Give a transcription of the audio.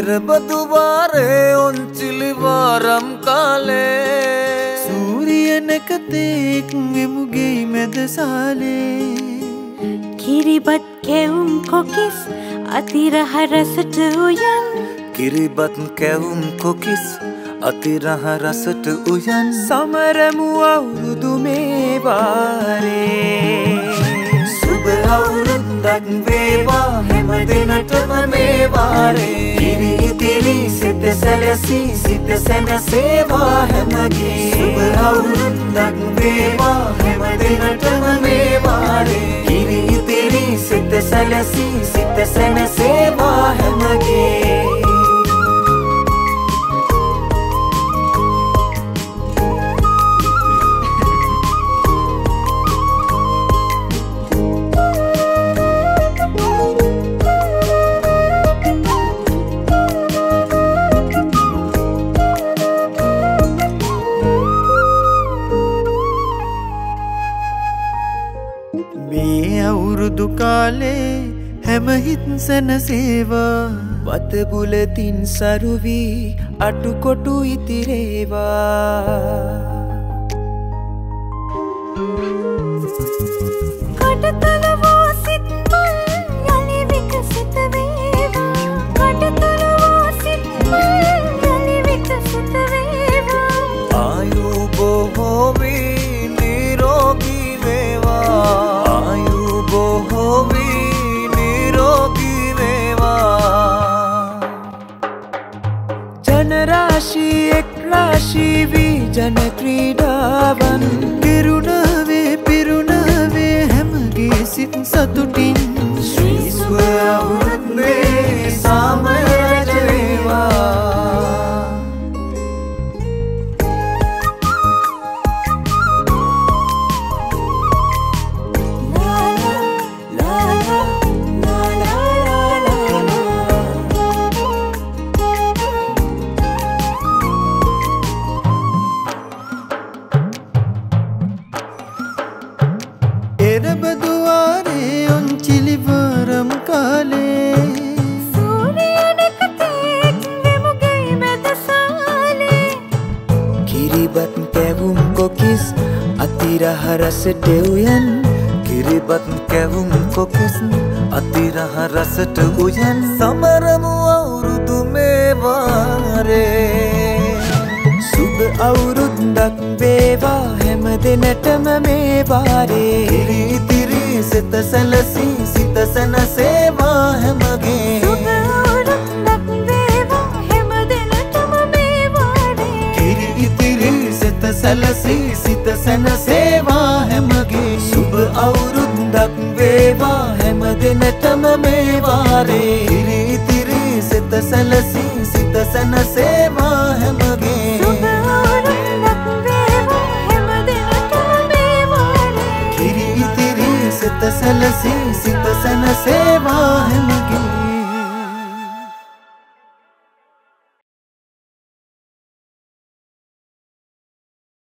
फिर बदुबारे उंचली वारम काले सूर्य नकते कुंगे मुगे में दसाले गिरिबत के उनको किस अतिरह रसट उयन गिरिबत के उनको किस अतिरह रसट उयन समर मुआ उदुमे बारे सुबह उरुदक वेवा हेम दिनट मेवारे तेरी तेरी सिद्ध सरसी सिद्ध सन सेवा हेम गी सुबह उरुदक वेवा हेम दिनट मेवारे तेरी तेरी सिद्ध सरसी सिद्ध सन सेवा हेम गी काले हम हिंसन सेवा बत बुल तीन सरुवी अटु कोटु इतिरेवा आयु बो होवी निरोगी वेवा आयु बो होवी निरोगी वेवा जनराशि एक राशि भी जन क्रीडावन तिरुनावे पिरुनावे हम गे सित सतुटिन श्री स्वयं में सामरजवा रस टेउयन गिरिबत कहूं को किस्म अतिरह रस टेउयन समरम औरुद में वारे सुबह औरुद दक बेवा हेम दिन टम में बारे तिरी तिरी सित सलसी सित सन सेवा हेम गे सुबह औरुद दक बेवा हेम दिन टम में बारे तिरी तिरी सित सलसी सित सन सेवा औरुदक वेवा हेम दिन टम में वारे तिरी तिरी सित सलसी सित सन सेवा हेम गे औरुदक वेवा हेम दिन टम में वारे तिरी तिरी सित सलसी सित सन सेवा हेम